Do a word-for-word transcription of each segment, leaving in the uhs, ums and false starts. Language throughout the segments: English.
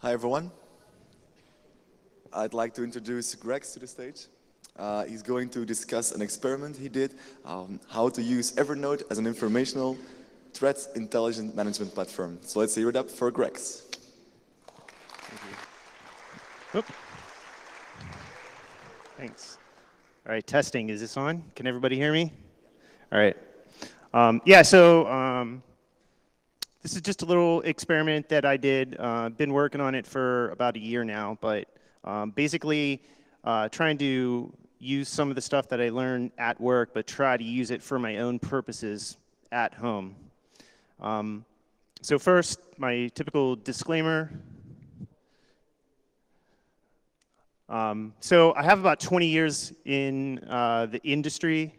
Hi, everyone. I'd like to introduce Grecs to the stage. Uh, he's going to discuss an experiment he did, um, how to use Evernote as an informational threat intelligence management platform. So let's hear it up for Grecs. Thank you. Oop. Thanks. All right, testing. Is this on? Can everybody hear me? All right. Um, yeah, so um, this is just a little experiment that I did. Uh, been working on it for about a year now, but um, basically uh, trying to use some of the stuff that I learned at work, but try to use it for my own purposes at home. Um, so first, my typical disclaimer. Um, so I have about twenty years in uh, the industry.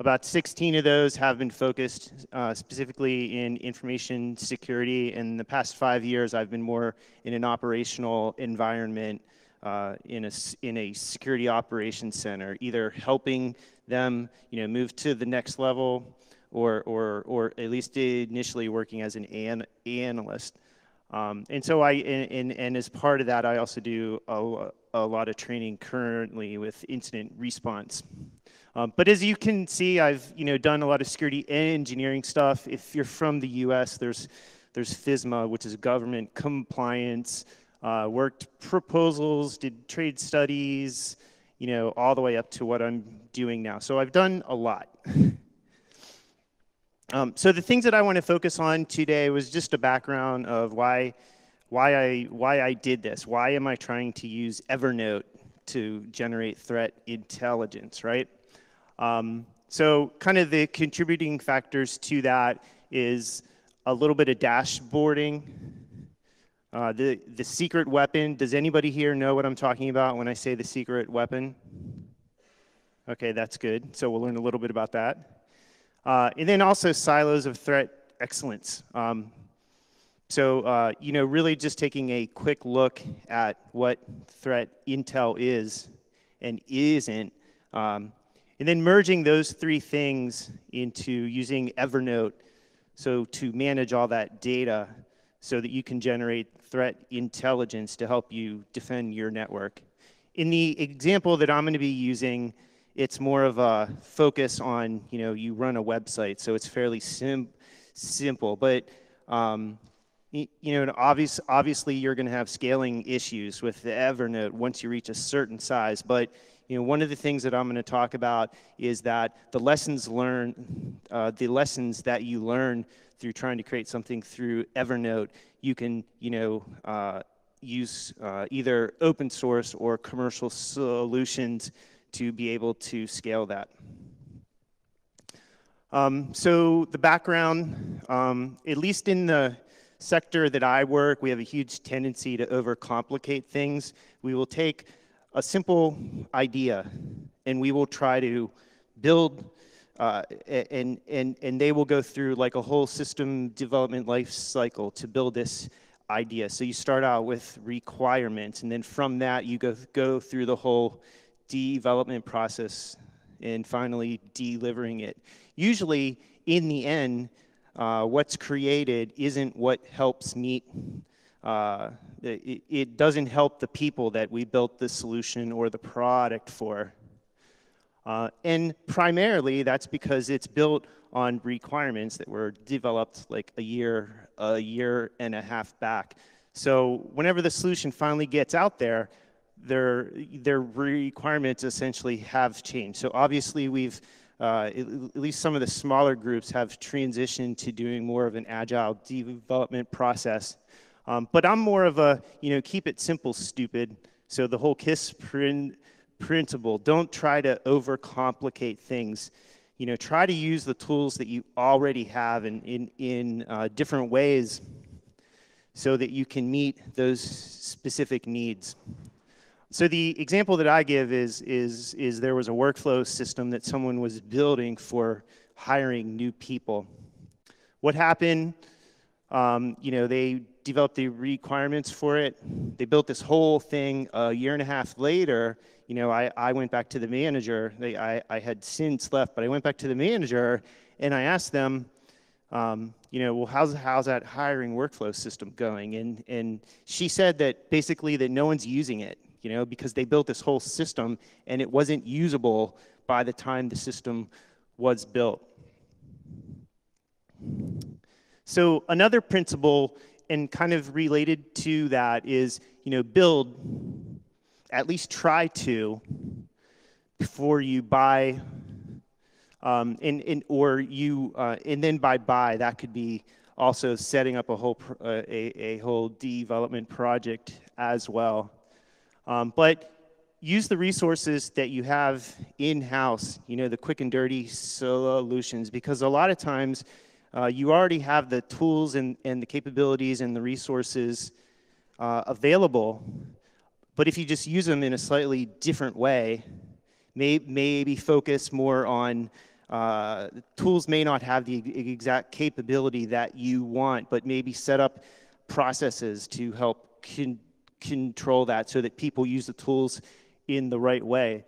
About sixteen of those have been focused uh, specifically in information security. In the past five years, I've been more in an operational environment uh, in a in a security operations center, either helping them, you know, move to the next level, or or or at least initially working as an an analyst. Um, and so I and, and and as part of that, I also do a, a lot of training currently with incident response. Um, but as you can see, I've you know done a lot of security engineering stuff. If you're from the U S, there's there's FISMA, which is government compliance. Uh, worked proposals, did trade studies, you know, all the way up to what I'm doing now. So I've done a lot. um, so the things that I want to focus on today was just a background of why why I why I did this. Why am I trying to use Evernote to generate threat intelligence, right? Um, so kind of the contributing factors to that is a little bit of dashboarding. Uh, the, the secret weapon, does anybody here know what I'm talking about when I say the secret weapon? Okay, that's good. So we'll learn a little bit about that. Uh, and then also silos of threat excellence. Um, so, uh, you know, really just taking a quick look at what threat intel is and isn't. Um, And then merging those three things into using Evernote, so to manage all that data so that you can generate threat intelligence to help you defend your network. In the example that I'm going to be using, it's more of a focus on, you know, you run a website, so it's fairly sim simple. But, um, you know, and obvious, obviously you're going to have scaling issues with the Evernote once you reach a certain size, but you know, one of the things that I'm going to talk about is that the lessons learned, uh, the lessons that you learn through trying to create something through Evernote, you can, you know, uh, use uh, either open source or commercial solutions to be able to scale that. Um, so the background, um, at least in the sector that I work, we have a huge tendency to overcomplicate things. We will take a simple idea, and we will try to build, uh, and and and they will go through like a whole system development life cycle to build this idea. So you start out with requirements, and then from that you go go through the whole development process, and finally delivering it. Usually, in the end, uh, what's created isn't what helps meet. Uh, it, it doesn't help the people that we built the solution or the product for. Uh, and primarily, that's because it's built on requirements that were developed like a year, a year and a half back. So whenever the solution finally gets out there, their, their requirements essentially have changed. So obviously, we've, uh, at, at least some of the smaller groups have transitioned to doing more of an agile development process. Um, but I'm more of a, you know, keep it simple, stupid. So the whole KISS prin principle, don't try to overcomplicate things. You know, try to use the tools that you already have in, in, in uh, different ways so that you can meet those specific needs. So the example that I give is, is, is there was a workflow system that someone was building for hiring new people. What happened? Um, you know, they developed the requirements for it. They built this whole thing a year and a half later. You know, I, I went back to the manager. They, I, I had since left, but I went back to the manager and I asked them, um, you know, well, how's, how's that hiring workflow system going? And, and she said that basically that no one's using it, you know, because they built this whole system and it wasn't usable by the time the system was built. So another principle, and kind of related to that, is, you know, build, at least try to, before you buy, um, and, and, or you, uh, and then by buy, that could be also setting up a whole, uh, a, a whole development project as well. Um, but use the resources that you have in-house, you know, the quick and dirty solutions, because a lot of times uh, you already have the tools and, and the capabilities and the resources uh, available, but if you just use them in a slightly different way, may, maybe focus more on uh, tools may not have the exact capability that you want, but maybe set up processes to help con control that so that people use the tools in the right way.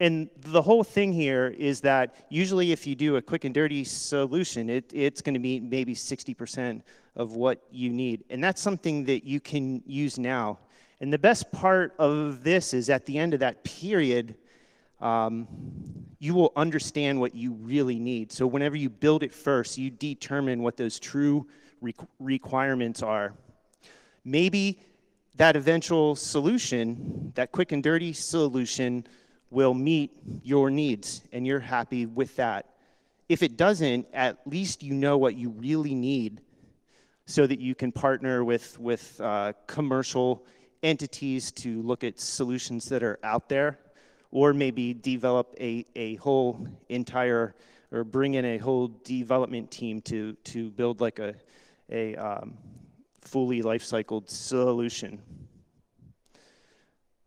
And the whole thing here is that usually if you do a quick and dirty solution, it, it's going to be maybe sixty percent of what you need. And that's something that you can use now. And the best part of this is at the end of that period, um, you will understand what you really need. So whenever you build it first, you determine what those true re requirements are. Maybe that eventual solution, that quick and dirty solution, will meet your needs, and you're happy with that. If it doesn't, at least you know what you really need so that you can partner with, with uh, commercial entities to look at solutions that are out there, or maybe develop a, a whole entire, or bring in a whole development team to, to build like a, a um, fully life-cycled solution.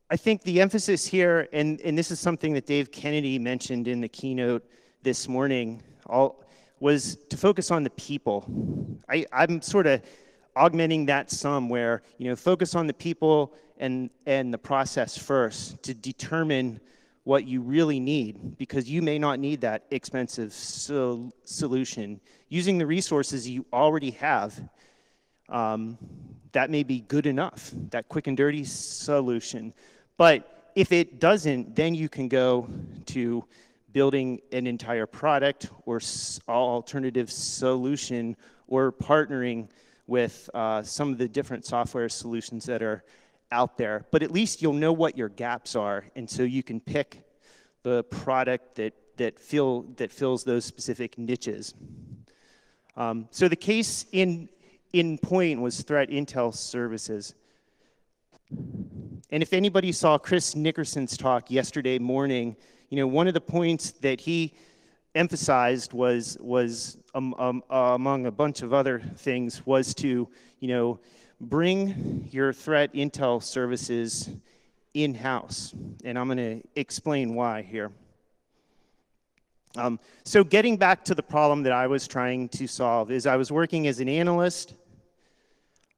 I think the emphasis here, and, and this is something that Dave Kennedy mentioned in the keynote this morning, all, was to focus on the people. I, I'm sort of augmenting that some where, you know, focus on the people and, and the process first to determine what you really need, because you may not need that expensive sol- solution. Using the resources you already have, Um, that may be good enough, that quick and dirty solution. But if it doesn't, then you can go to building an entire product or alternative solution, or partnering with uh, some of the different software solutions that are out there. But at least you'll know what your gaps are, and so you can pick the product that, that, fill, that fills those specific niches. Um, so the case in In point was threat intel services. And if anybody saw Chris Nickerson's talk yesterday morning, you know, one of the points that he emphasized was, was um, um, uh, among a bunch of other things, was to, you know, bring your threat intel services in-house. And I'm going to explain why here. Um, so getting back to the problem that I was trying to solve is I was working as an analyst.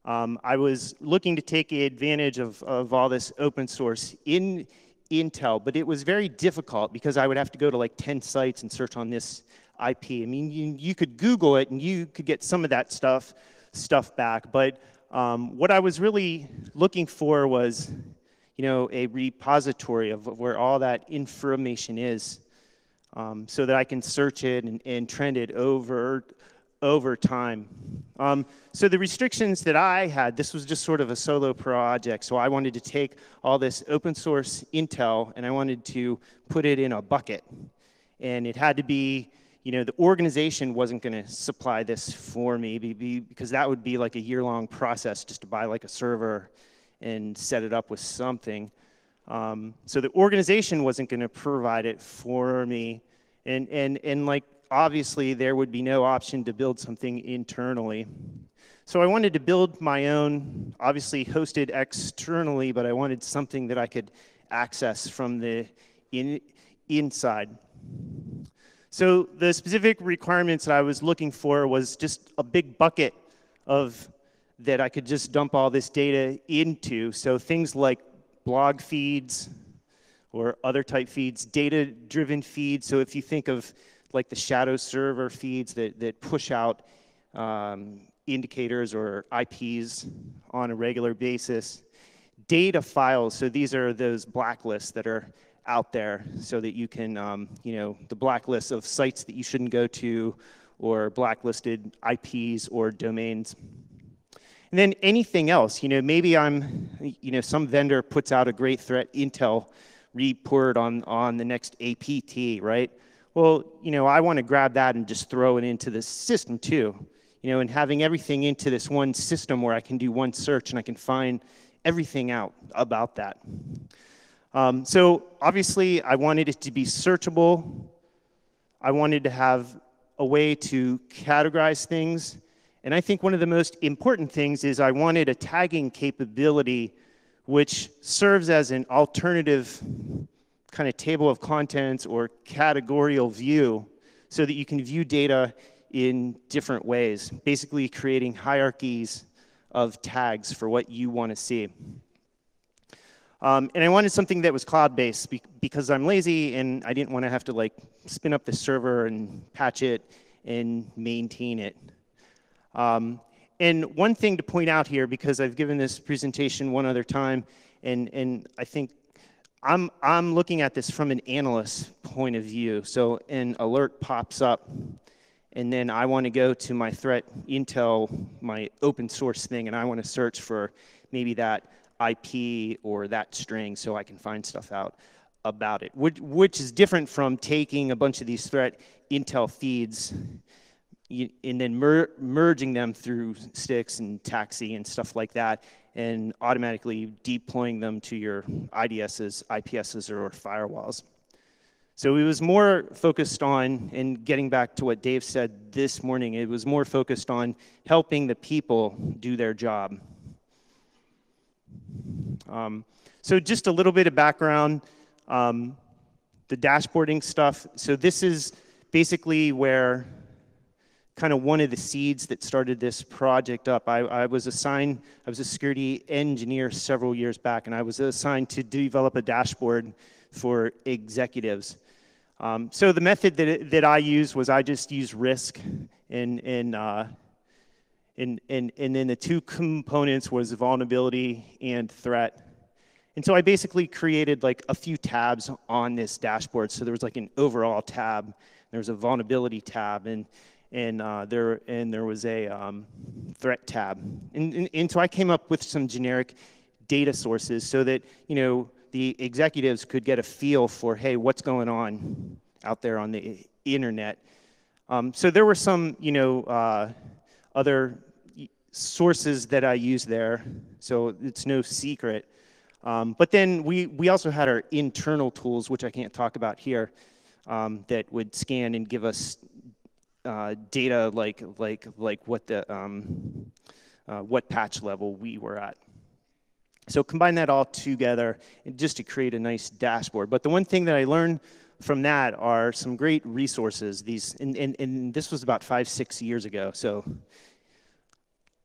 Um, I was looking to take advantage of, of all this open source in intel, but it was very difficult because I would have to go to like ten sites and search on this I P. I mean, you, you could Google it and you could get some of that stuff, stuff back, but um, what I was really looking for was, you know, a repository of where all that information is, um, so that I can search it and, and trend it over, over time. Um, so the restrictions that I had, this was just sort of a solo project, so I wanted to take all this open source intel and I wanted to put it in a bucket. And it had to be, you know, the organization wasn't going to supply this for me, because that would be like a year-long process just to buy like a server and set it up with something. Um, so the organization wasn't going to provide it for me, and, and, and like obviously there would be no option to build something internally. So I wanted to build my own, obviously hosted externally, but I wanted something that I could access from the in, inside. So the specific requirements that I was looking for was just a big bucket of that I could just dump all this data into, so things like blog feeds or other type feeds, data-driven feeds. So if you think of like the shadow server feeds that, that push out um, indicators or I Ps on a regular basis. Data files, so these are those blacklists that are out there so that you can, um, you know, the blacklists of sites that you shouldn't go to or blacklisted I Ps or domains. And then anything else, you know, maybe I'm, you know, some vendor puts out a great threat intel report on, on the next A P T, right? Well, you know, I want to grab that and just throw it into the system too, you know, and having everything into this one system where I can do one search and I can find everything out about that. Um, so obviously I wanted it to be searchable. I wanted to have a way to categorize things. And I think one of the most important things is I wanted a tagging capability which serves as an alternative kind of table of contents or categorical view so that you can view data in different ways, basically creating hierarchies of tags for what you want to see. Um, and I wanted something that was cloud-based be because I'm lazy and I didn't want to have to like spin up the server and patch it and maintain it. Um, and one thing to point out here, because I've given this presentation one other time, and, and I think I'm, I'm looking at this from an analyst point of view. So an alert pops up, and then I want to go to my threat intel, my open source thing, and I want to search for maybe that I P or that string so I can find stuff out about it, which, which is different from taking a bunch of these threat intel feeds and then mer merging them through STIX and TAXII and stuff like that and automatically deploying them to your I D Ss, I P Ss, or firewalls. So it was more focused on, and getting back to what Dave said this morning, it was more focused on helping the people do their job. Um, so just a little bit of background, um, the dashboarding stuff. So this is basically where kind of one of the seeds that started this project up. I, I was assigned, I was a security engineer several years back, and I was assigned to develop a dashboard for executives. Um, so the method that, it, that I used was I just used risk, and, and, uh, and, and, and then the two components was vulnerability and threat. And so I basically created like a few tabs on this dashboard. So there was like an overall tab, there was a vulnerability tab, and, and, uh, there, and there was a um, threat tab. And, and, and so I came up with some generic data sources so that, you know, the executives could get a feel for, hey, what's going on out there on the internet. Um, so there were some, you know, uh, other sources that I used there, so it's no secret. Um, but then we, we also had our internal tools, which I can't talk about here, um, that would scan and give us uh, data like, like, like what, the, um, uh, what patch level we were at. So combine that all together just to create a nice dashboard. But the one thing that I learned from that are some great resources. These, and, and, and this was about five, six years ago. So,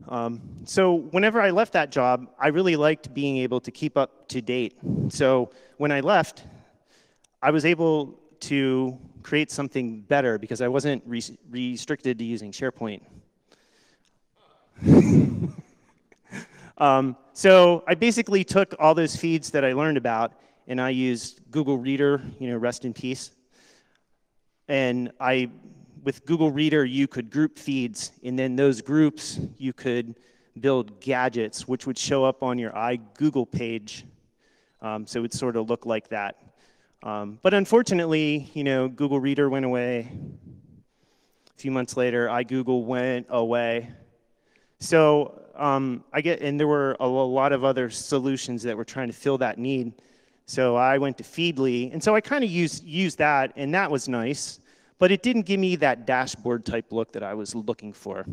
um, so whenever I left that job, I really liked being able to keep up to date. So when I left, I was able to create something better because I wasn't re restricted to using SharePoint. Um, so I basically took all those feeds that I learned about, and I used Google Reader, you know, rest in peace. And I, with Google Reader, you could group feeds, and then those groups, you could build gadgets, which would show up on your iGoogle page. Um, so it would sort of look like that. Um, but unfortunately, you know, Google Reader went away. A few months later, iGoogle went away. So um, I get, and there were a lot of other solutions that were trying to fill that need. So I went to Feedly, and so I kind of used, used that, and that was nice, but it didn't give me that dashboard type look that I was looking for.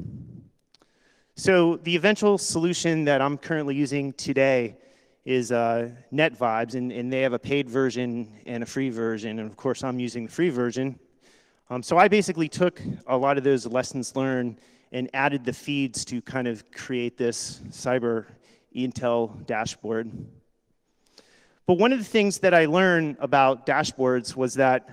So the eventual solution that I'm currently using today is uh, NetVibes, and, and they have a paid version and a free version, and of course I'm using the free version. Um, so I basically took a lot of those lessons learned and added the feeds to kind of create this cyber intel dashboard. But one of the things that I learned about dashboards was that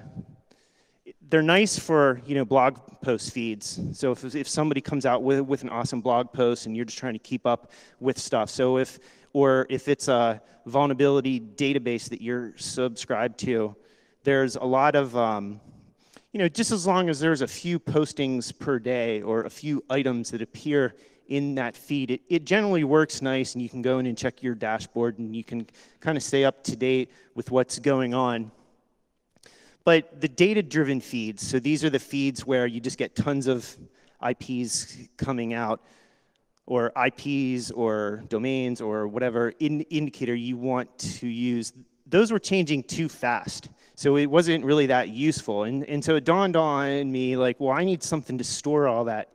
they're nice for, you know, blog post feeds. So if, if somebody comes out with, with an awesome blog post and you're just trying to keep up with stuff. So if, or if it's a vulnerability database that you're subscribed to, there's a lot of, um, you know, just as long as there's a few postings per day or a few items that appear in that feed, it, it generally works nice, and you can go in and check your dashboard and you can kind of stay up to date with what's going on. But the data-driven feeds, so these are the feeds where you just get tons of I Ps coming out, or I Ps or domains or whatever in indicator you want to use. Those were changing too fast, so it wasn't really that useful. And, and so it dawned on me, like, well, I need something to store all that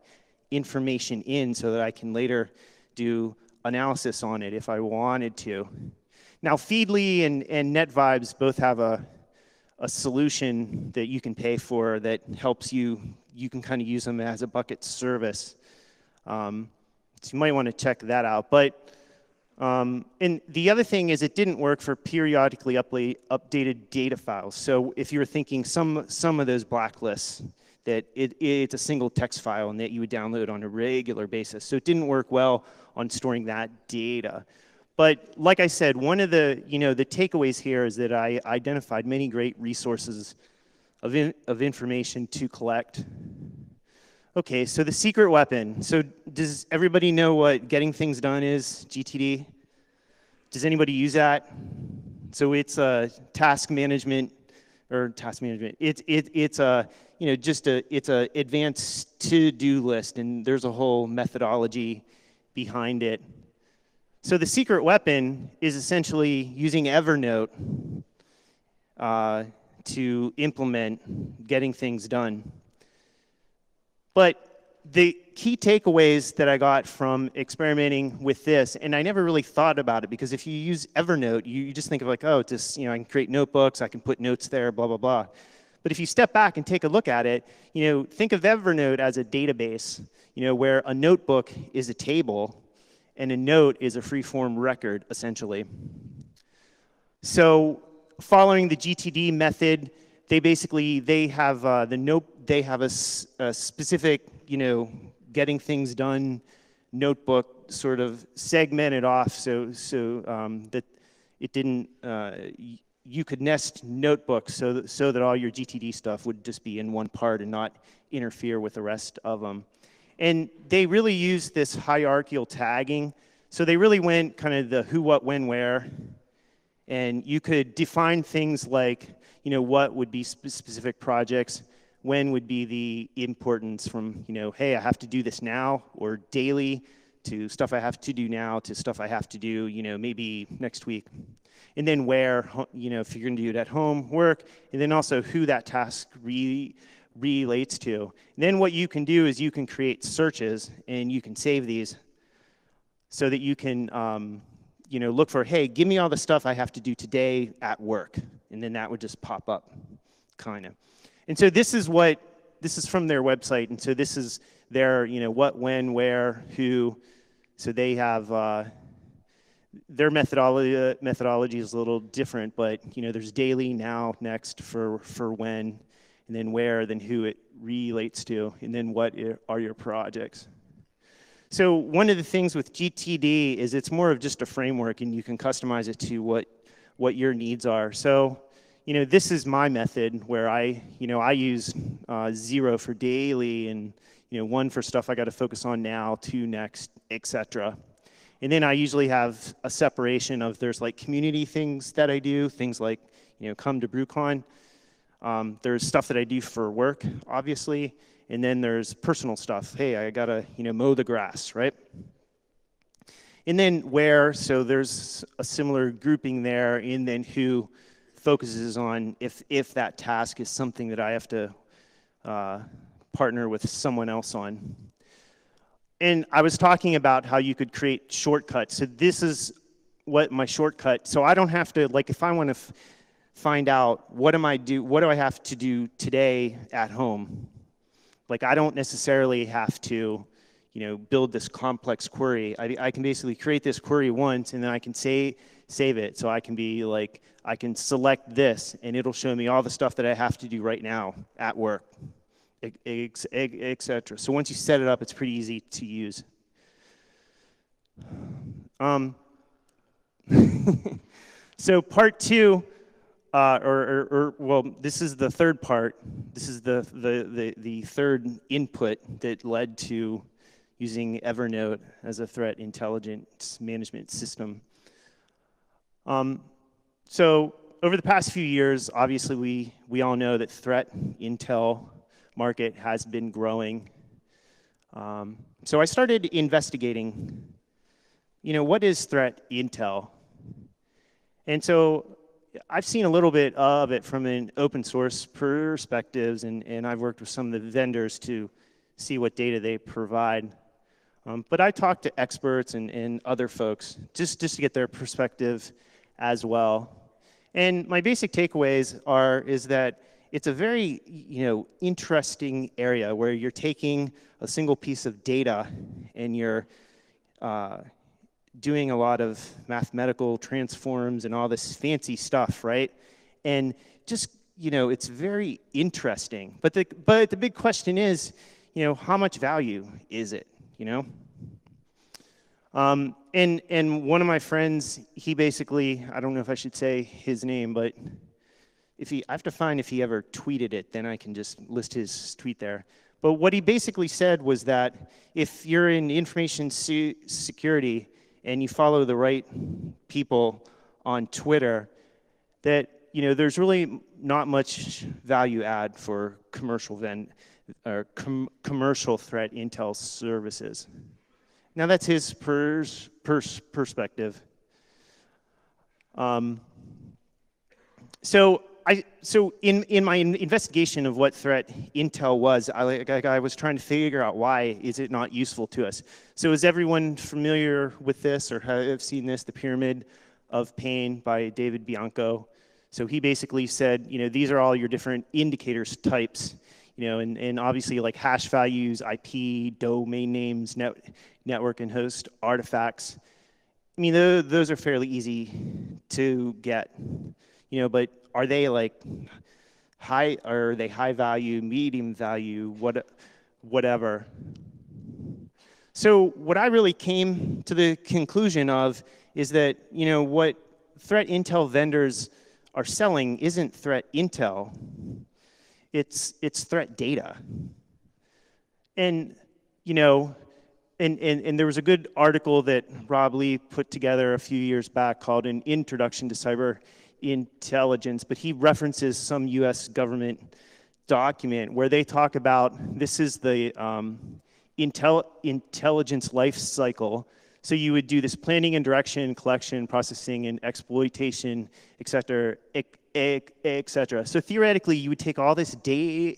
information in so that I can later do analysis on it if I wanted to. Now, Feedly and, and NetVibes both have a, a solution that you can pay for that helps you. You can kind of use them as a bucket service. Um, so you might want to check that out. But um, and the other thing is, it didn't work for periodically updated data files. So if you were thinking some, some of those blacklists, that it, it's a single text file and that you would download on a regular basis. So it didn't work well on storing that data. But like I said, one of the, you know, the takeaways here is that I identified many great resources of, in, of information to collect. OK, so the secret weapon. So does everybody know what getting things done is, G T D? Does anybody use that? So it's a task management, or task management. It's, it, it's a, you know, just a, it's a advanced to-do list, and there's a whole methodology behind it. So the secret weapon is essentially using Evernote uh, to implement getting things done. But the key takeaways that I got from experimenting with this, and I never really thought about it, because if you use Evernote, you, you just think of like, oh, just, you know, I can create notebooks, I can put notes there, blah, blah, blah. But if you step back and take a look at it, you know, think of Evernote as a database, you know, where a notebook is a table, and a note is a free-form record, essentially. So, following the G T D method, they basically they have uh, the note they have a, a specific, you know, getting things done notebook sort of segmented off, so so um, that it didn't uh, you could nest notebooks so that, so that all your G T D stuff would just be in one part and not interfere with the rest of them. And they really used this hierarchical tagging. So they really went kind of the who, what, when, where. And you could define things like, you know, what would be sp specific projects, when would be the importance, from, you know, hey, I have to do this now, or daily, to stuff I have to do now, to stuff I have to do, you know, maybe next week. And then where, you know, if you're going to do it at home, work, and then also who that task really relates to. And then what you can do is you can create searches, and you can save these so that you can um, you know, look for, hey, give me all the stuff I have to do today at work. And then that would just pop up, kind of. And so this is what, this is from their website. And so this is their, you know, what, when, where, who. So they have, uh, their methodology, uh, methodology is a little different, but, you know, there's daily, now, next, for, for when, and then where, then who it relates to, and then what are your projects. So one of the things with G T D is it's more of just a framework, and you can customize it to what, what your needs are. So, you know, this is my method where I, you know, I use uh, zero for daily, and, you know, one for stuff I got to focus on now, two next, et cetera. And then I usually have a separation of, there's like community things that I do, things like, you know, come to BruCON. Um, there's stuff that I do for work, obviously, and then there's personal stuff. Hey, I gotta, you know, mow the grass, right? And then where, so there's a similar grouping there, and then who focuses on if if that task is something that I have to uh, partner with someone else on. And I was talking about how you could create shortcuts. So this is what my shortcut. So I don't have to, like, if I want to find out what am I do what do I have to do today at home, like, I don't necessarily have to, you know, build this complex query. I, I can basically create this query once, and then I can say save it. So I can be like, I can select this, and it'll show me all the stuff that I have to do right now at work, et cetera. So once you set it up, it's pretty easy to use. Um, so part two, uh, or, or, or well, this is the third part. This is the, the, the, the third input that led to using Evernote as a threat intelligence management system. Um, so over the past few years, obviously we, we all know that threat intel market has been growing. Um, so I started investigating, you know, what is threat intel? And so I've seen a little bit of it from an open source perspectives, and, and I've worked with some of the vendors to see what data they provide. Um, but I talked to experts and, and other folks just, just to get their perspective as well. And my basic takeaways are is that it's a very, you know, interesting area where you're taking a single piece of data and you're uh, doing a lot of mathematical transforms and all this fancy stuff, right? And just, you know, it's very interesting. But the, but the big question is, you know, how much value is it, you know? Um, and, and one of my friends, he basically, I don't know if I should say his name, but if he, I have to find if he ever tweeted it, then I can just list his tweet there. But what he basically said was that if you're in information se security and you follow the right people on Twitter, that, you know, there's really not much value add for commercial vend or com commercial threat intel services. Now that's his pers pers perspective. Um, so. I, so in, in my investigation of what threat intel was, I, like, I was trying to figure out why is it not useful to us. So is everyone familiar with this or have seen this, The Pyramid of Pain by David Bianco? So he basically said, you know, these are all your different indicators types, you know, and, and obviously like hash values, I P, domain names, net, network and host artifacts. I mean, those, those are fairly easy to get, you know, but are they like high? Are they high value, medium value, what, whatever? So what I really came to the conclusion of is that, you know, what threat intel vendors are selling isn't threat intel. It's it's threat data. And you know, and and and there was a good article that Rob Lee put together a few years back called "An Introduction to Cyber Intelligence," but he references some U S government document where they talk about this is the um, intel intelligence life cycle. So you would do this planning and direction, collection, processing, and exploitation, et cetera, et cetera. So theoretically, you would take all this da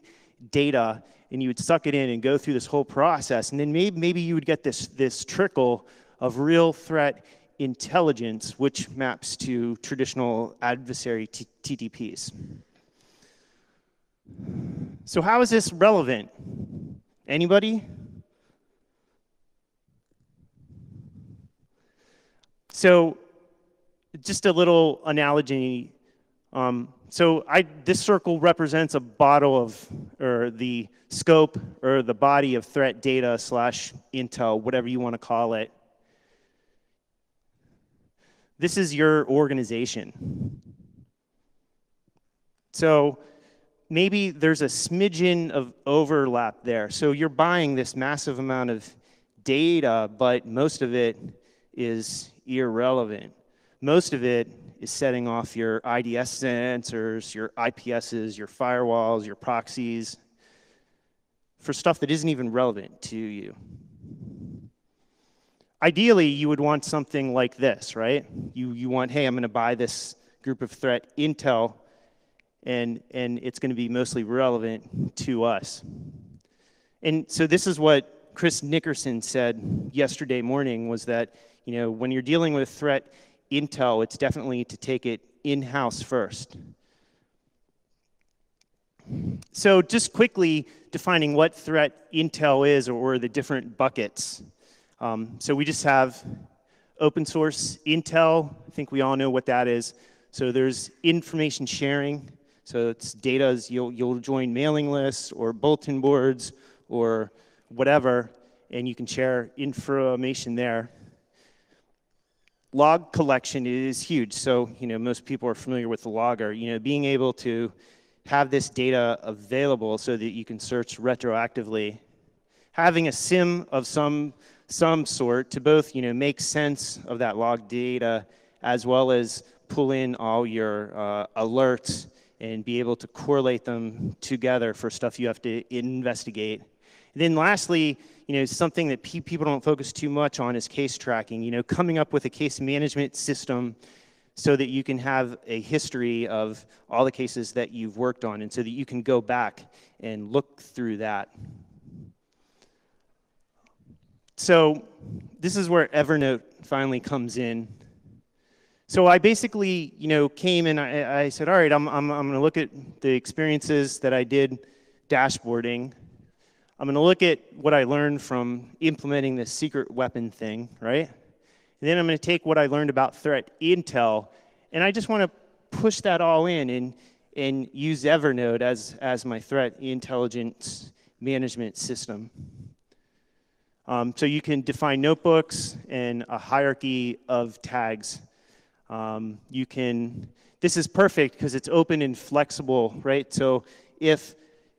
data and you would suck it in and go through this whole process, and then maybe maybe you would get this this trickle of real threat intelligence, which maps to traditional adversary T T Ps. So how is this relevant? Anybody? So just a little analogy. Um, so I, this circle represents a bottle of, or the scope, or the body of threat data slash intel, whatever you want to call it. This is your organization. So maybe there's a smidgen of overlap there. So you're buying this massive amount of data, but most of it is irrelevant. Most of it is setting off your I D S sensors, your I P Ss, your firewalls, your proxies, for stuff that isn't even relevant to you. Ideally, you would want something like this, right? You, you want, hey, I'm going to buy this group of threat intel, and, and it's going to be mostly relevant to us. And so this is what Chris Nickerson said yesterday morning, was that, you know, when you're dealing with threat intel, it's definitely to take it in-house first. So just quickly defining what threat intel is, or the different buckets. Um, so we just have open source intel. I think we all know what that is. So there's information sharing. So it's data is you'll, you'll join mailing lists or bulletin boards or whatever, and you can share information there. Log collection is huge. So you know most people are familiar with the logger. You know being able to have this data available so that you can search retroactively. Having a SIM of some some sort to both you know make sense of that log data as well as pull in all your uh, alerts and be able to correlate them together for stuff you have to investigate. And then lastly, you know, something that pe people don't focus too much on is case tracking. You know, coming up with a case management system so that you can have a history of all the cases that you've worked on and so that you can go back and look through that. So this is where Evernote finally comes in. So I basically, you know, came and I, I said, all right, I'm, I'm, I'm going to look at the experiences that I did dashboarding. I'm going to look at what I learned from implementing this secret weapon thing, right? And then I'm going to take what I learned about threat intel, and I just want to push that all in and, and use Evernote as, as my threat intelligence management system. Um, so you can define notebooks and a hierarchy of tags. Um, you can, this is perfect because it's open and flexible, right? So if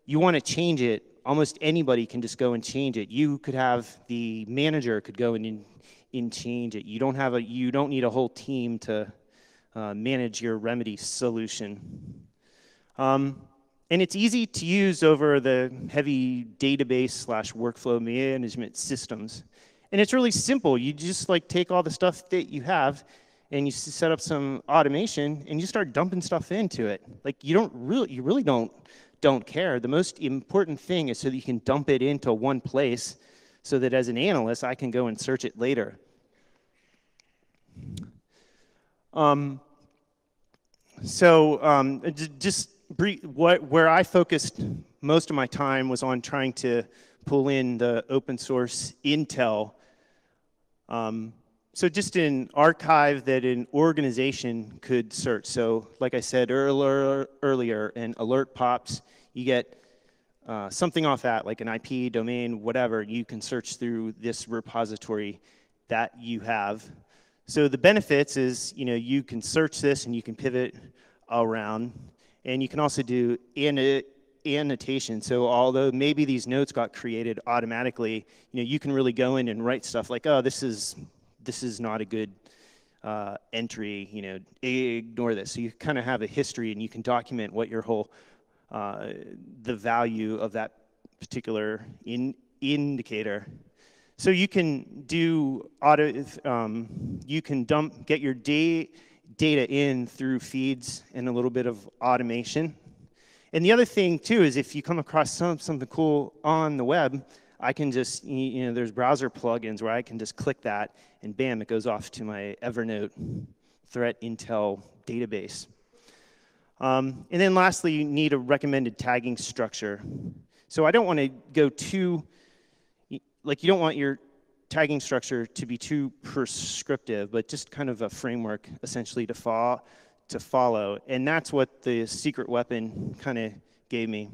you want to change it, almost anybody can just go and change it. You could have, the manager could go and in, in change it. You don't have a, you don't need a whole team to uh, manage your remedy solution. Um, and it's easy to use over the heavy database slash workflow management systems. And it's really simple. You just like take all the stuff that you have and you set up some automation and you start dumping stuff into it. Like you don't really, you really don't don't care. The most important thing is so that you can dump it into one place so that as an analyst, I can go and search it later. Um, so um, just brief, what, where I focused most of my time was on trying to pull in the open source intel. Um, so just an archive that an organization could search. So like I said earlier, earlier an alert pops, you get uh, something off that, like an I P, domain, whatever, you can search through this repository that you have. So the benefits is, you know, you can search this and you can pivot around, and you can also do annotation. annotation. So although maybe these notes got created automatically, you know, you can really go in and write stuff like, oh, this is This is not a good uh, entry, you know, ignore this. So you kind of have a history and you can document what your whole, uh, the value of that particular in indicator. So you can do auto, um, you can dump, get your da data in through feeds and a little bit of automation. And the other thing too is if you come across some, something cool on the web, I can just, you know, there's browser plugins where I can just click that and bam, it goes off to my Evernote threat intel database. Um, and then lastly, you need a recommended tagging structure. So I don't want to go too, like you don't want your tagging structure to be too prescriptive, but just kind of a framework essentially to, fo to follow. And that's what the secret weapon kind of gave me.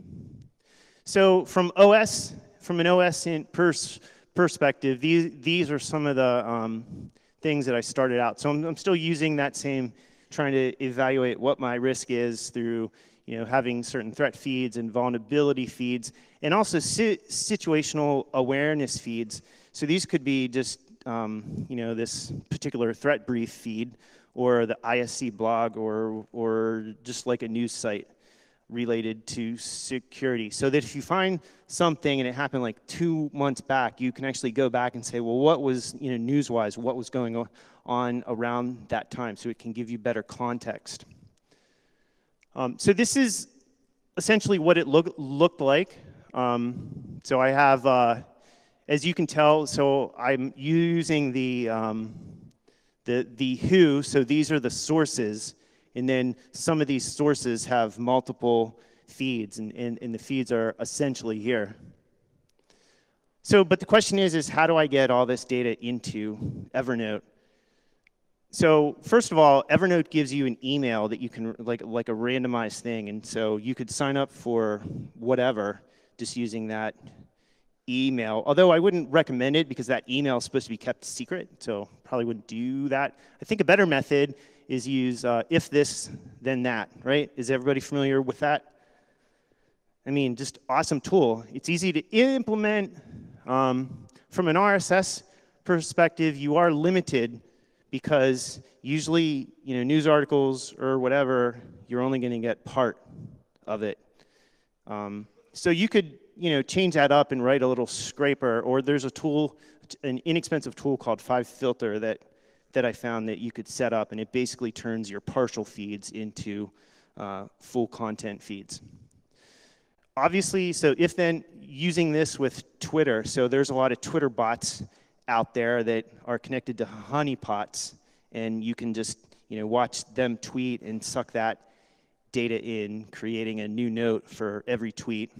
So from O S, From an O S pers perspective, these, these are some of the um, things that I started out. So I'm, I'm still using that same, trying to evaluate what my risk is through you know, having certain threat feeds and vulnerability feeds, and also si situational awareness feeds. So these could be just um, you know, this particular threat brief feed, or the I S C blog, or, or just like a news site related to security. So that if you find something and it happened like two months back, you can actually go back and say, well, what was, you know, news-wise, what was going on around that time? So it can give you better context. Um, so this is essentially what it look, looked like. Um, so I have, uh, as you can tell, so I'm using the, um, the, the W H O, so these are the sources. And then some of these sources have multiple feeds, and, and, and the feeds are essentially here. So, but the question is, is how do I get all this data into Evernote? So first of all, Evernote gives you an email that you can, like, like a randomized thing. And so you could sign up for whatever just using that email. Although I wouldn't recommend it because that email is supposed to be kept secret. So probably wouldn't do that. I think a better method is use uh, if this, then that, right? Is everybody familiar with that? I mean, just awesome tool. It's easy to implement. Um, from an R S S perspective, you are limited because usually, you know, news articles or whatever, you're only going to get part of it. Um, so you could, you know, change that up and write a little scraper. Or there's a tool, an inexpensive tool called Five Filter that that I found that you could set up, and it basically turns your partial feeds into uh, full content feeds. Obviously, so if then using this with Twitter, so there's a lot of Twitter bots out there that are connected to honeypots, and you can just, you know, watch them tweet and suck that data in, creating a new note for every tweet.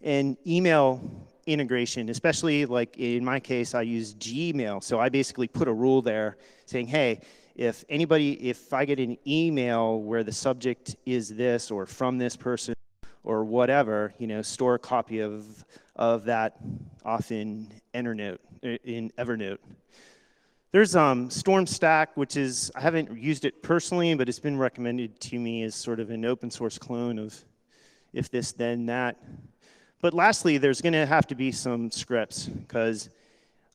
And email integration, especially like in my case, I use Gmail, so I basically put a rule there saying, hey, if anybody, if I get an email where the subject is this or from this person, or whatever, you know, store a copy of of that off in Evernote. In Evernote, there's um, Stormstack, which is I haven't used it personally, but it's been recommended to me as sort of an open source clone of if this then that. But lastly, there's going to have to be some scripts because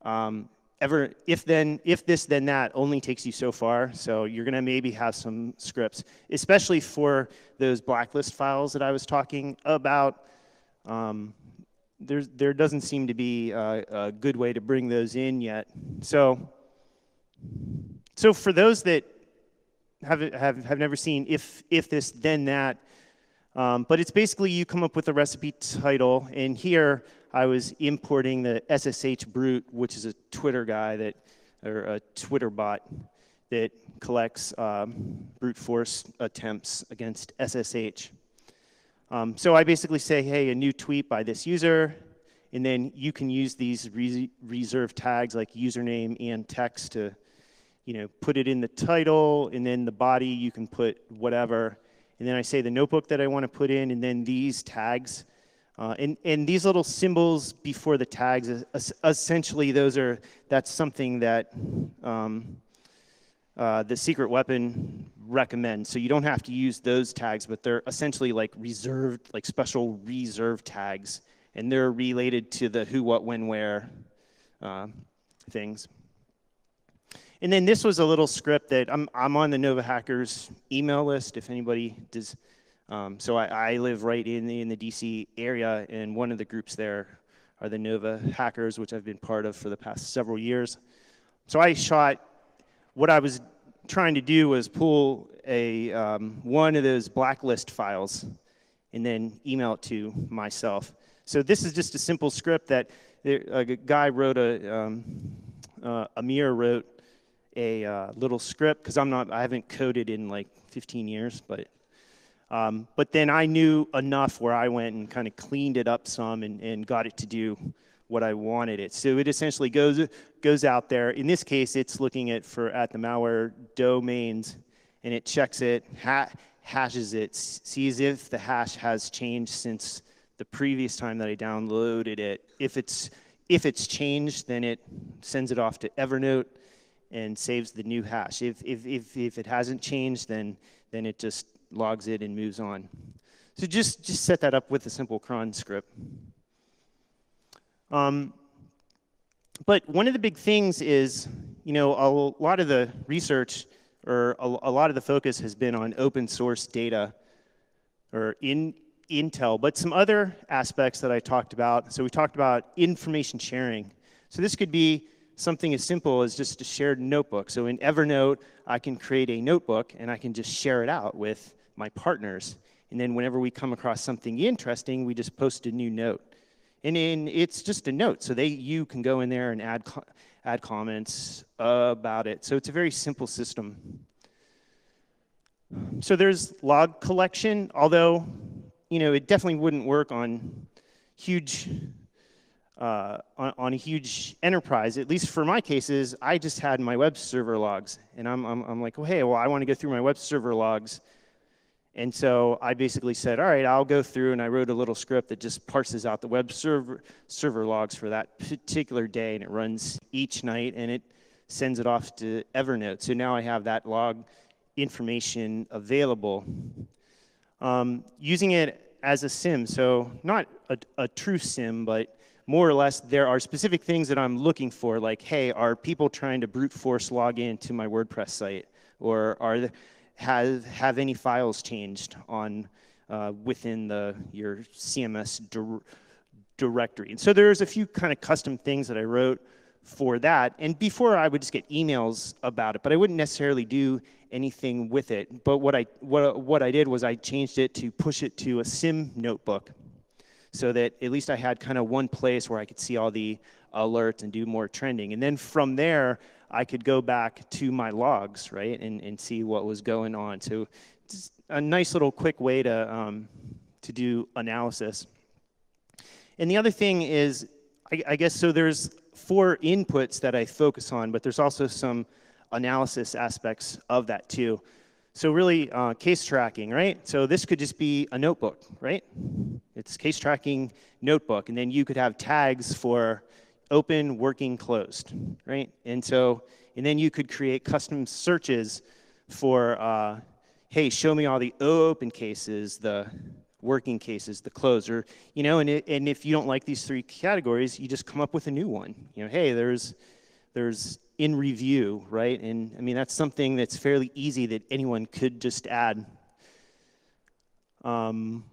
um, ever if then if this then that only takes you so far. So you're going to maybe have some scripts, especially for those blacklist files that I was talking about. Um, there's, there doesn't seem to be a, a good way to bring those in yet. So, so for those that have have have never seen if if this then that, um, but it's basically you come up with a recipe title, and here I was importing the S S H Brute, which is a Twitter guy that, or a Twitter bot that collects um, brute force attempts against S S H. Um, so I basically say, hey, a new tweet by this user, and then you can use these re reserve tags like username and text to, you know, put it in the title, and then the body you can put whatever, and then I say the notebook that I want to put in, and then these tags. Uh, and, and these little symbols before the tags, es essentially, those are that's something that um, uh, the secret weapon recommends. So you don't have to use those tags, but they're essentially like reserved, like special reserve tags, and they're related to the who, what, when, where uh, things. And then this was a little script that I'm I'm on the Nova Hackers email list. If anybody does. Um, so I, I live right in the, in the D C area, and one of the groups there are the Nova Hackers, which I've been part of for the past several years. So I shot, what I was trying to do was pull a, um, one of those blacklist files and then email it to myself. So this is just a simple script that a guy wrote, a, um, uh, Amir wrote a uh, little script, because I'm not, I haven't coded in like fifteen years, but. Um, but then I knew enough where I went and kind of cleaned it up some and, and got it to do what I wanted it. So it essentially goes goes out there. In this case, it's looking at for at the malware domains, and it checks it, ha hashes it, sees if the hash has changed since the previous time that I downloaded it. If it's if it's changed, then it sends it off to Evernote and saves the new hash. If if if, if it hasn't changed, then then it just logs it and moves on. So just, just set that up with a simple cron script. Um, but one of the big things is, you know, a lot of the research or a, a lot of the focus has been on open source data or in intel, but some other aspects that I talked about. So we talked about information sharing. So this could be something as simple as just a shared notebook. So in Evernote, I can create a notebook, and I can just share it out with my partners. And then whenever we come across something interesting, we just post a new note. And in, it's just a note, so they, you can go in there and add, add comments about it. So it's a very simple system. So there's log collection, although, you know, it definitely wouldn't work on huge uh, on, on a huge enterprise, at least for my cases, I just had my web server logs. And I'm, I'm, I'm like, well, hey, well, I want to go through my web server logs. And so I basically said, all right, I'll go through, and I wrote a little script that just parses out the web server, server logs for that particular day, and it runs each night, and it sends it off to Evernote. So now I have that log information available. Um, using it as a SIM, so not a, a true SIM, but more or less there are specific things that I'm looking for, like, hey, are people trying to brute force log in to my WordPress site, or are the, Have, have any files changed on uh, within the your C M S dir directory. And so there's a few kind of custom things that I wrote for that. And before, I would just get emails about it, but I wouldn't necessarily do anything with it. But what I, what, what I did was I changed it to push it to a SIM notebook, so that at least I had kind of one place where I could see all the alerts and do more trending. And then from there, I could go back to my logs, right, and, and see what was going on. So it's a nice little quick way to, um, to do analysis. And the other thing is, I, I guess, so there's four inputs that I focus on, but there's also some analysis aspects of that too. So really, uh, case tracking, right? So this could just be a notebook, right? It's case tracking notebook, and then you could have tags for open, working, closed, right? And so, and then you could create custom searches for, uh, hey, show me all the open cases, the working cases, the closed, or, you know, and, it, and if you don't like these three categories, you just come up with a new one. You know, hey, there's, there's in review, right? And I mean, that's something that's fairly easy that anyone could just add. Um,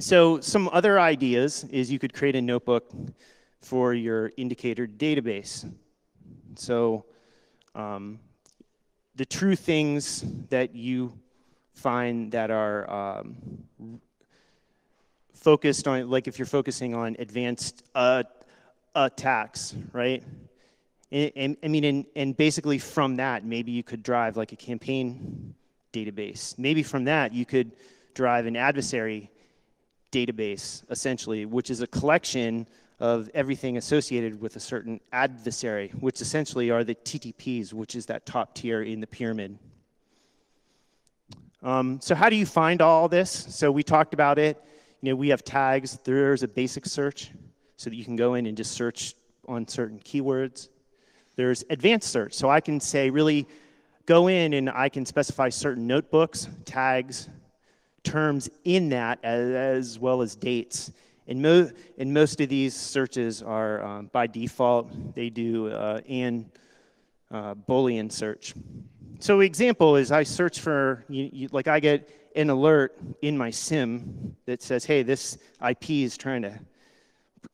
So some other ideas is you could create a notebook for your indicator database. So um, the true things that you find that are um, focused on, like if you're focusing on advanced uh, attacks, right? And, and I mean, and, and basically from that, maybe you could drive like a campaign database. Maybe from that, you could drive an adversary database, essentially, which is a collection of everything associated with a certain adversary, which essentially are the T T Ps, which is that top tier in the pyramid. Um, so how do you find all this? So we talked about it. You know, we have tags. There's a basic search, so that you can go in and just search on certain keywords. There's advanced search, so I can say really go in and I can specify certain notebooks, tags, terms in that, as, as well as dates. And, mo and most of these searches are, um, by default, they do uh, an uh, Boolean search. So example is I search for, you, you, like I get an alert in my SIM that says, hey, this I P is trying to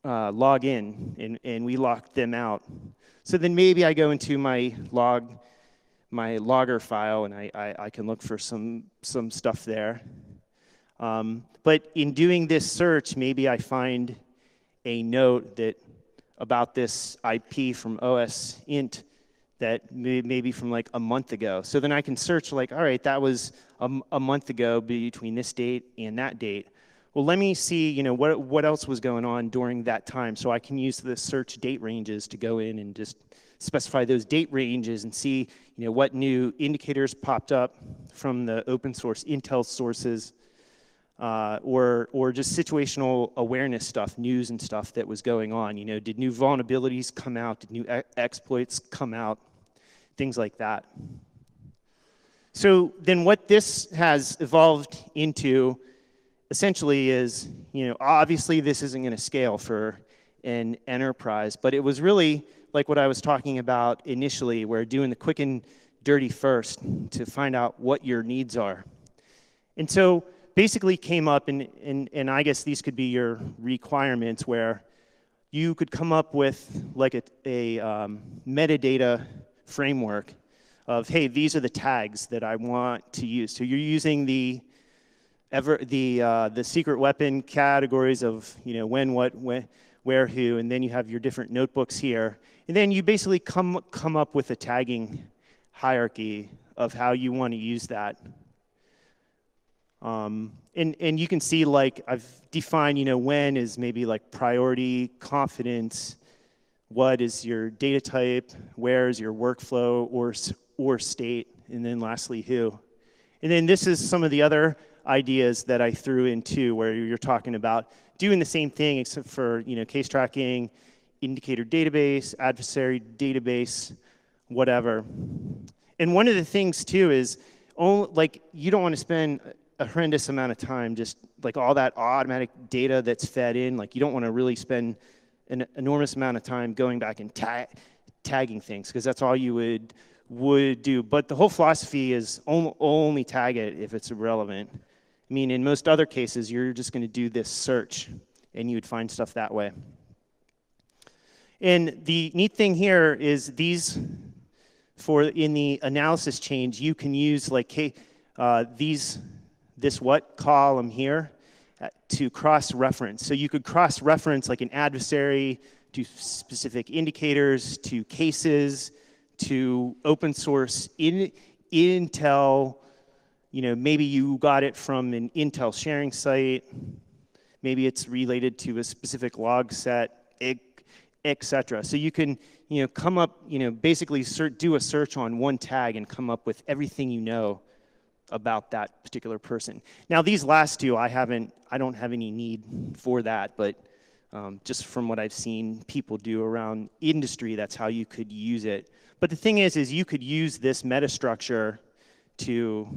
uh, log in, and, and we locked them out. So then maybe I go into my log, my logger file, and I, I, I can look for some, some stuff there. Um, but in doing this search, maybe I find a note that about this I P from O S int that may, maybe from like a month ago. So then I can search like, all right, that was a, a month ago between this date and that date. Well, let me see, you know, what what else was going on during that time. So I can use the search date ranges to go in and just specify those date ranges and see, you know, what new indicators popped up from the open source intel sources. Uh, or, or just situational awareness stuff, news and stuff that was going on. You know, did new vulnerabilities come out? Did new ex exploits come out? Things like that. So then what this has evolved into essentially is, you know, obviously this isn't going to scale for an enterprise, but it was really like what I was talking about initially, where doing the quick and dirty first to find out what your needs are. And so basically came up, and, and, and I guess these could be your requirements, where you could come up with like a, a um, metadata framework of, hey, these are the tags that I want to use. So you're using the ever the uh, the secret weapon categories of, you know, when, what, when, where, who, and then you have your different notebooks here, and then you basically come come up with a tagging hierarchy of how you want to use that. Um, and, and you can see, like, I've defined, you know, when is maybe like priority, confidence, what is your data type, where is your workflow or, or state, and then lastly, who. And then this is some of the other ideas that I threw in too, where you're talking about doing the same thing except for, you know, case tracking, indicator database, adversary database, whatever. And one of the things too is, only, like, you don't want to spend a horrendous amount of time just like all that automatic data that's fed in. Like, you don't want to really spend an enormous amount of time going back and ta tagging things, because that's all you would would do. But the whole philosophy is on only tag it if it's relevant. I mean, in most other cases, you're just going to do this search, and you would find stuff that way. And the neat thing here is these, for in the analysis change, you can use like hey, uh, these this what column here to cross-reference. So you could cross-reference like an adversary to specific indicators, to cases, to open source in Intel. You know, maybe you got it from an Intel sharing site. Maybe it's related to a specific log set, et cetera. So you can, you know, come up, you know, basically search, do a search on one tag and come up with everything you know about that particular person. Now, these last two, I haven't, I don't have any need for that, but um, just from what I've seen people do around industry, that's how you could use it. But the thing is, is you could use this meta structure to,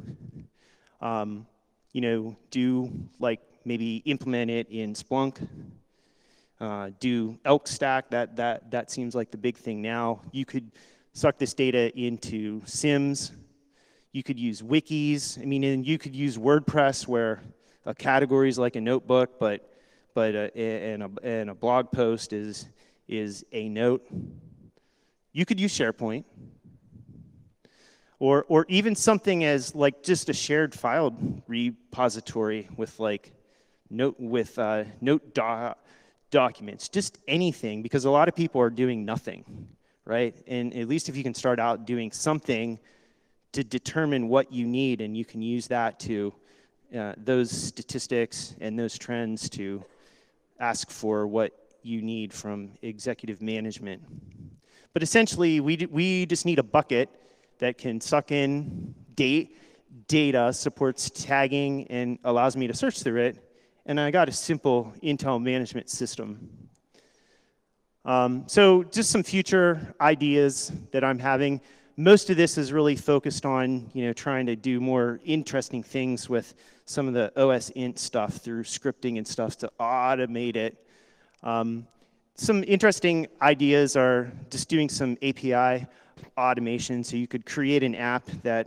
um, you know, do like maybe implement it in Splunk, uh, do E L K stack. That that that seems like the big thing now. You could suck this data into S I Ms. You could use wikis. I mean, and you could use WordPress, where a category is like a notebook, but but a, and a and a blog post is is a note. You could use SharePoint. Or, or even something as like just a shared file repository with like note with uh, note do documents, just anything, because a lot of people are doing nothing, right? And at least if you can start out doing something to determine what you need, and you can use that to uh, those statistics and those trends to ask for what you need from executive management. But essentially, we d we just need a bucket that can suck in date, data, supports tagging, and allows me to search through it. And I got a simple Intel management system. Um, so just some future ideas that I'm having. Most of this is really focused on, you know, trying to do more interesting things with some of the O S int stuff through scripting and stuff to automate it. Um, some interesting ideas are just doing some A P I automation, so you could create an app that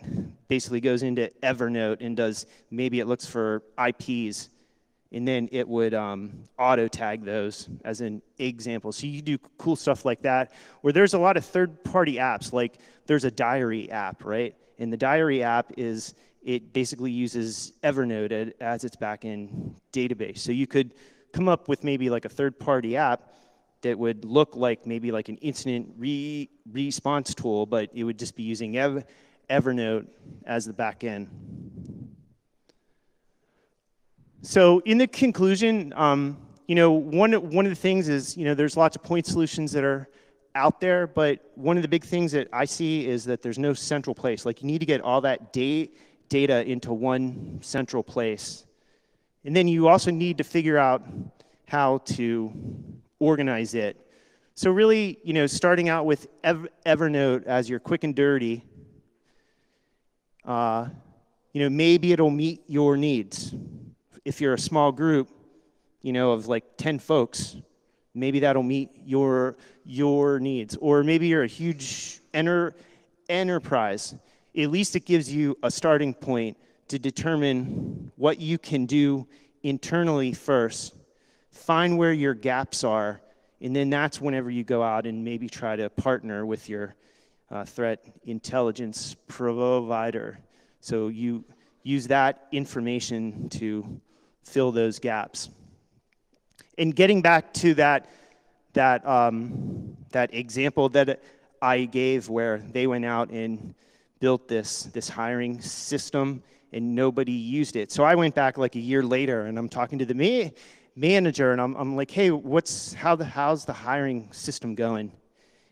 basically goes into Evernote and does, maybe it looks for I Ps, and then it would um, auto-tag those as an example. So you do cool stuff like that, where there's a lot of third-party apps, like there's a diary app, right? And the diary app is, it basically uses Evernote as its back-end database. So you could come up with maybe like a third-party app that would look like maybe like an incident re response tool, but it would just be using Ev Evernote as the back end. So in the conclusion, um, you know, one, one of the things is, you know, there's lots of point solutions that are out there, but one of the big things that I see is that there's no central place. Like, you need to get all that da data into one central place. And then you also need to figure out how to organize it. So really, you know, starting out with Ever Evernote as your quick and dirty, uh, you know, maybe it'll meet your needs. If you're a small group, you know, of like ten folks, maybe that'll meet your your needs. Or maybe you're a huge enter enterprise. At least it gives you a starting point to determine what you can do internally first. Find where your gaps are, and then that's whenever you go out and maybe try to partner with your uh, threat intelligence provider. So you use that information to fill those gaps. And getting back to that that um, that example that I gave, where they went out and built this this hiring system, and nobody used it. So I went back like a year later, and I'm talking to the ma manager, and I'm, I'm like, hey, what's how the how's the hiring system going?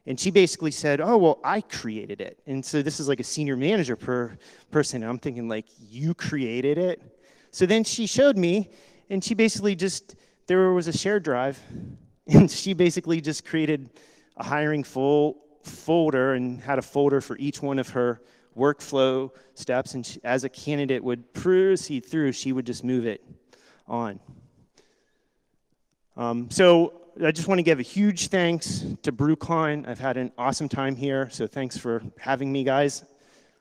And she basically said, oh, well, I created it. And so this is like a senior manager per person. And I'm thinking, like, you created it? So then she showed me, and she basically just, there was a share drive, and she basically just created a hiring full folder and had a folder for each one of her workflow steps. And she, as a candidate would proceed through, she would just move it on. Um, so I just want to give a huge thanks to BruCON. I've had an awesome time here, so thanks for having me, guys.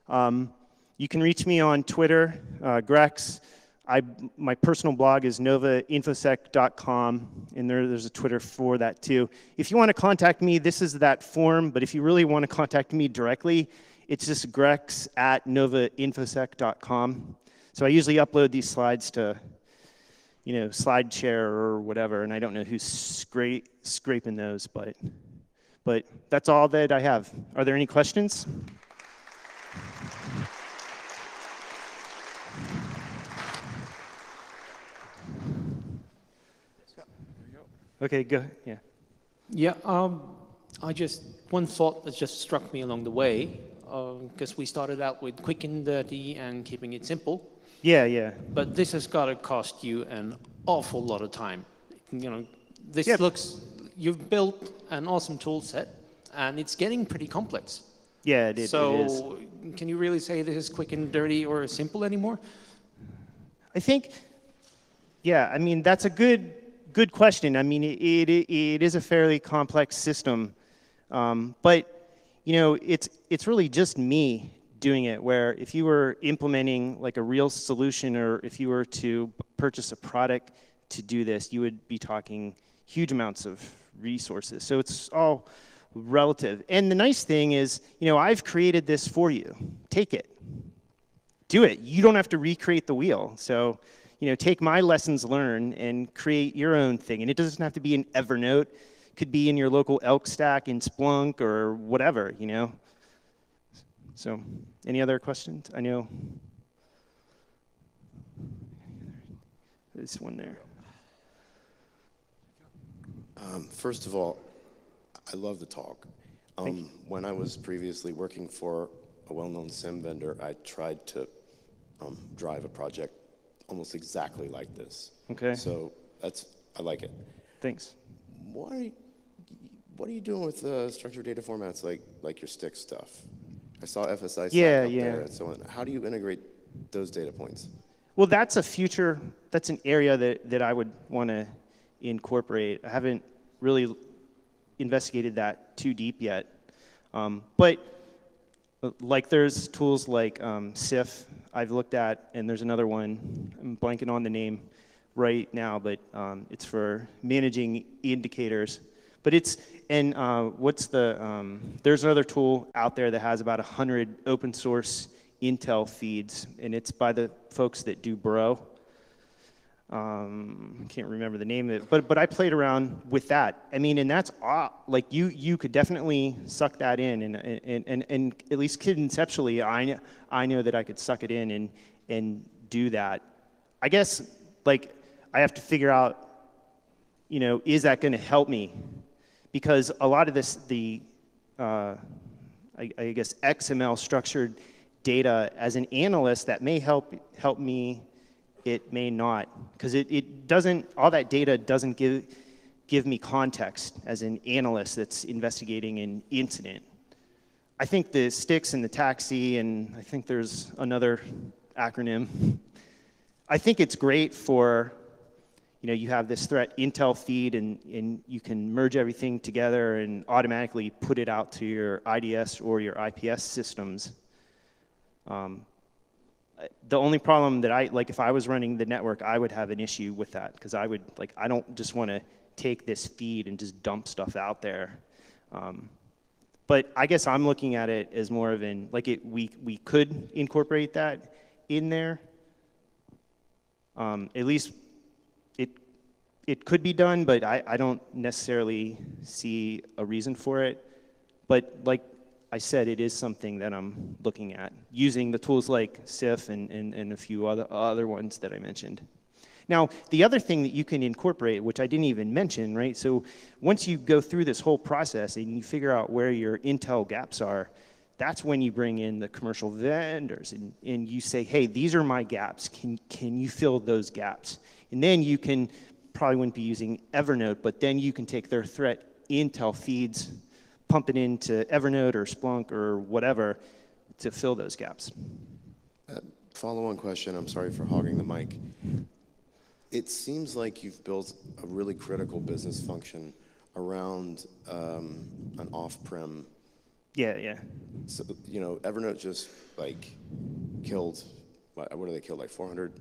Um, you can reach me on Twitter, uh, Grecs. I, my personal blog is nova infosec dot com, and there, there's a Twitter for that too. If you want to contact me, this is that form, but if you really want to contact me directly, it's just Grecs at nova infosec dot com. So I usually upload these slides to, you know, SlideShare or whatever, and I don't know who's scra scraping those, but, but that's all that I have. Are there any questions? Okay, go, yeah. Yeah, um, I just, one thought that just struck me along the way, because um, we started out with quick and dirty and keeping it simple. Yeah, yeah. But this has got to cost you an awful lot of time. You know, this yep. looks, you've built an awesome tool set, and it's getting pretty complex. Yeah, it is. So, it is. Can you really say this is quick and dirty or simple anymore? I think, yeah, I mean, that's a good, good question. I mean, it, it, it is a fairly complex system, um, but, you know, it's, it's really just me doing it, where if you were implementing like a real solution, or if you were to purchase a product to do this, you would be talking huge amounts of resources. So it's all relative. And the nice thing is, you know, I've created this for you. Take it. Do it. You don't have to recreate the wheel. So, you know, take my lessons learned and create your own thing. And it doesn't have to be in Evernote. It could be in your local E L K stack, in Splunk, or whatever, you know. So, any other questions? I know there's one there. Um, first of all, I love the talk. Um, when I was previously working for a well-known SIM vendor, I tried to um, drive a project almost exactly like this. Okay. So that's, I like it. Thanks. What are you, what are you doing with uh, structured data formats like like your STIX stuff? I saw F S I yeah, up yeah. there and so on. How do you integrate those data points? Well, that's a future, that's an area that, that I would want to incorporate. I haven't really investigated that too deep yet. Um, but like there's tools like um, C I F I've looked at, and there's another one, I'm blanking on the name right now, but um, it's for managing indicators. But it's, and uh, what's the, um, there's another tool out there that has about one hundred open source Intel feeds, and it's by the folks that do Bro. Um, I can't remember the name of it, but, but I played around with that. I mean, and that's, like, you you could definitely suck that in, and, and, and, and at least conceptually, I, I know that I could suck it in and, and do that. I guess, like, I have to figure out, you know, is that going to help me? Because a lot of this, the, uh, I, I guess, X M L structured data, as an analyst, that may help help me, it may not. Because it, it doesn't, all that data doesn't give, give me context as an analyst that's investigating an incident. I think the STIX and the TAXII, and I think there's another acronym. I think it's great for, you know, you have this threat intel feed, and, and you can merge everything together and automatically put it out to your I D S or your I P S systems. Um, the only problem that I, like if I was running the network, I would have an issue with that, because I would, like, I don't just want to take this feed and just dump stuff out there. Um, but I guess I'm looking at it as more of an, like it, we, we could incorporate that in there. Um, at least it could be done, but I, I don't necessarily see a reason for it. But like I said, it is something that I'm looking at, using the tools like C I F and, and, and a few other, other ones that I mentioned. Now, the other thing that you can incorporate, which I didn't even mention, right? So once you go through this whole process and you figure out where your intel gaps are, that's when you bring in the commercial vendors and, and you say, hey, these are my gaps. Can, can you fill those gaps? And then you can, probably wouldn't be using Evernote, but then you can take their threat intel feeds, pump it into Evernote or Splunk or whatever to fill those gaps. Uh, follow-on question, I'm sorry for hogging the mic. It seems like you've built a really critical business function around um, an off-prem. Yeah, yeah. So, you know, Evernote just like killed, what, what did they kill, like four hundred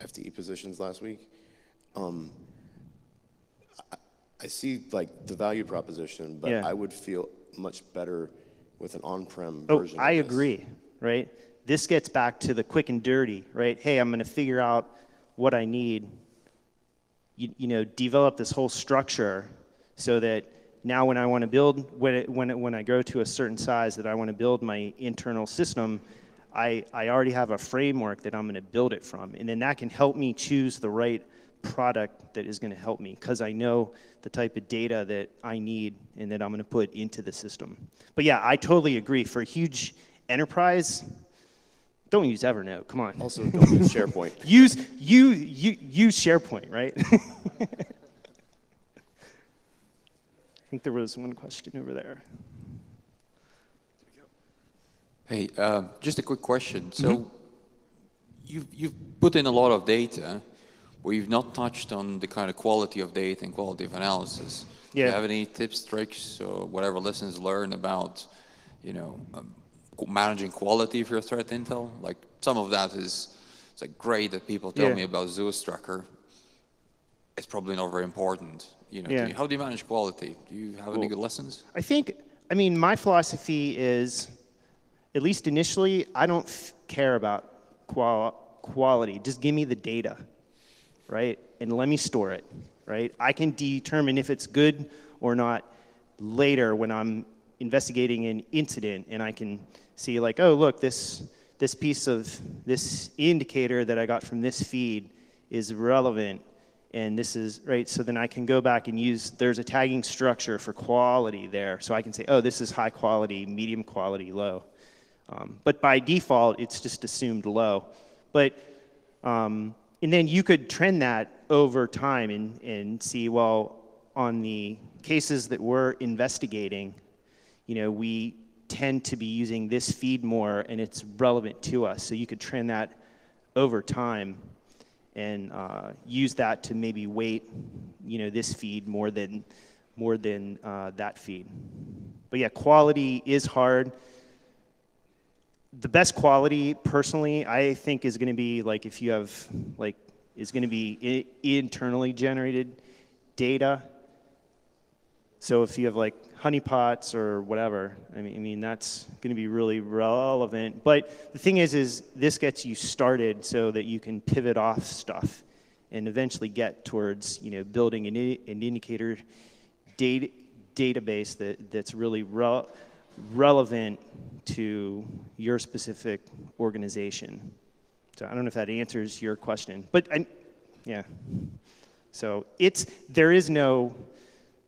F T E positions last week? Um, I, I see like the value proposition, but yeah. I would feel much better with an on-prem oh, version. I of agree, this. right? This gets back to the quick and dirty, right? Hey, I'm gonna figure out what I need, you, you know, develop this whole structure so that now when I want to build, when it, when, it, when I go to a certain size that I want to build my internal system, I, I already have a framework that I'm going to build it from. And then that can help me choose the right product that is going to help me because I know the type of data that I need and that I'm going to put into the system. But yeah, I totally agree. For a huge enterprise, don't use Evernote, come on. Also, don't use SharePoint. use, you, you, use SharePoint, right? I think there was one question over there. Hey, uh, just a quick question. So mm-hmm. you've, you've put in a lot of data where you've not touched on the kind of quality of data and quality of analysis. Yeah. Do you have any tips, tricks, or whatever lessons learned about, you know, um, managing quality of your threat intel? Like some of that is, it's like great that people tell yeah. me about Zeus Tracker. It's probably not very important. You know, yeah. do you, how do you manage quality? Do you have cool. any good lessons? I think, I mean, my philosophy is, at least initially, I don't f care about qual quality. Just give me the data, right? And let me store it, right? I can determine if it's good or not later when I'm investigating an incident and I can see like, oh, look, this, this piece of, this indicator that I got from this feed is relevant and this is, right, so then I can go back and use, there's a tagging structure for quality there, so I can say, oh, this is high quality, medium quality, low. Um, but by default, it's just assumed low. But, um, and then you could trend that over time and, and see, well, on the cases that we're investigating, you know, we tend to be using this feed more and it's relevant to us. So you could trend that over time and uh, use that to maybe weight, you know, this feed more than, more than uh, that feed. But yeah, quality is hard. The best quality, personally, I think is gonna be like if you have, like, is gonna be i- internally generated data. So if you have like honeypots or whatever, I mean, I mean that's gonna be really relevant. But the thing is, is this gets you started so that you can pivot off stuff and eventually get towards, you know, building an, an indicator data, database that, that's really re relevant to your specific organization. So I don't know if that answers your question, but I, yeah. So it's, there is no,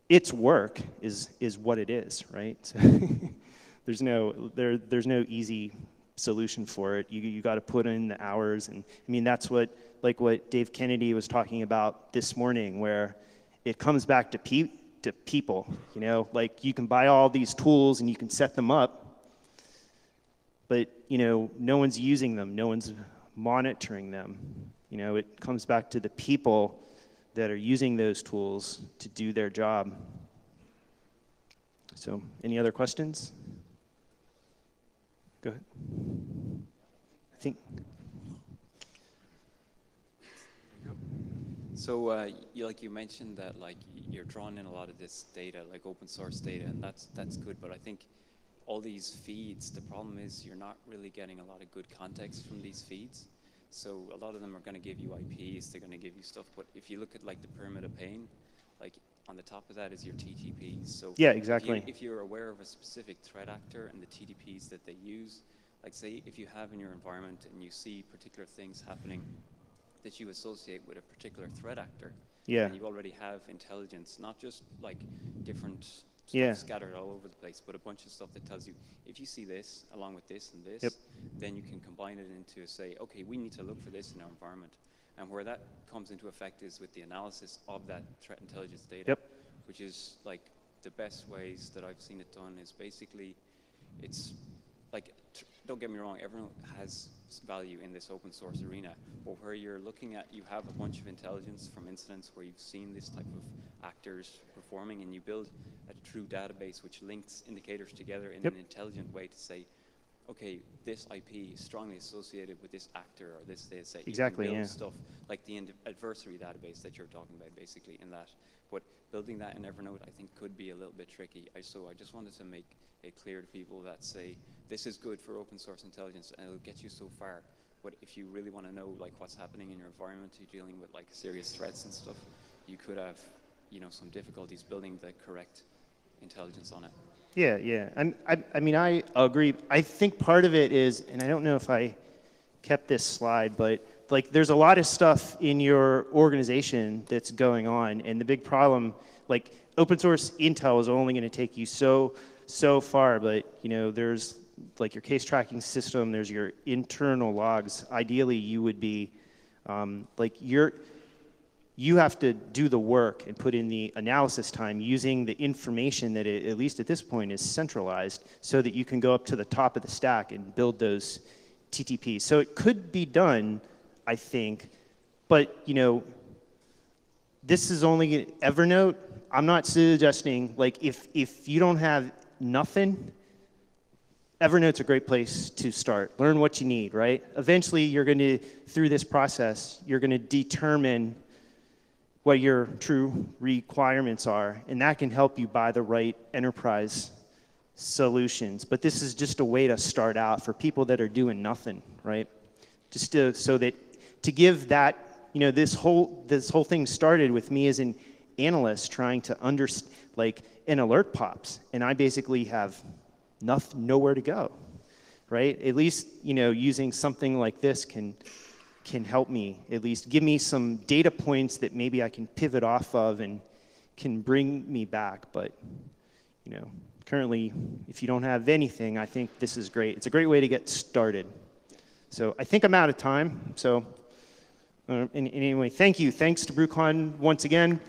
It's work is is what it is, right? So there's no there there's no easy solution for it. You you got to put in the hours, and I mean that's what like what Dave Kennedy was talking about this morning, where it comes back to pe to people. You know, like you can buy all these tools and you can set them up, but you know no one's using them, no one's monitoring them. You know, it comes back to the people that are using those tools to do their job. So, any other questions? Go ahead. I think. So, uh, you, like you mentioned that, like you're drawing in a lot of this data, like open source data, and that's that's good. But I think all these feeds, the problem is you're not really getting a lot of good context from these feeds. So a lot of them are going to give you I Ps, they're going to give you stuff, but if you look at like the Pyramid of Pain, like on the top of that is your T T P. So yeah, exactly. If, you, if you're aware of a specific threat actor and the T T Ps that they use, like say if you have in your environment and you see particular things happening that you associate with a particular threat actor, yeah. and you already have intelligence, not just like different stuff yeah. scattered all over the place, but a bunch of stuff that tells you, if you see this along with this and this, yep. then you can combine it into say, okay, we need to look for this in our environment. And where that comes into effect is with the analysis of that threat intelligence data, yep. which is like the best ways that I've seen it done is basically, it's like, don't get me wrong, everyone has value in this open source arena, but where you're looking at, you have a bunch of intelligence from incidents where you've seen this type of actors performing, and you build a true database which links indicators together in yep. an intelligent way to say, okay, this I P is strongly associated with this actor or this this that exactly, you can build yeah. stuff like the adversary database that you're talking about basically in that. But building that in Evernote, I think, could be a little bit tricky. I, so I just wanted to make it clear to people that say, this is good for open source intelligence and it'll get you so far. But if you really want to know like what's happening in your environment, you're dealing with like serious threats and stuff, you could have, you know, some difficulties building the correct intelligence on it. Yeah, yeah, and I, I mean, I agree. I think part of it is, and I don't know if I kept this slide, but like, there's a lot of stuff in your organization that's going on, and the big problem, like, open source intel is only going to take you so, so far. But you know, there's like your case tracking system, there's your internal logs. Ideally, you would be, um, like, you're. You have to do the work and put in the analysis time using the information that, it, at least at this point, is centralized so that you can go up to the top of the stack and build those T T Ps. So it could be done, I think, but you know, this is only Evernote. I'm not suggesting, like, if, if you don't have nothing, Evernote's a great place to start. Learn what you need, right? Eventually, you're going to, through this process, you're going to determine what your true requirements are, and that can help you buy the right enterprise solutions. But this is just a way to start out for people that are doing nothing, right? Just to, so that to give that, you know, this whole this whole thing started with me as an analyst trying to understand, like, an alert pops, and I basically have nothing, nowhere to go, right? At least, you know, using something like this can. can help me, at least give me some data points that maybe I can pivot off of and can bring me back. But you know, currently, if you don't have anything, I think this is great. It's a great way to get started. So I think I'm out of time. So uh, anyway, thank you. Thanks to BruCON once again.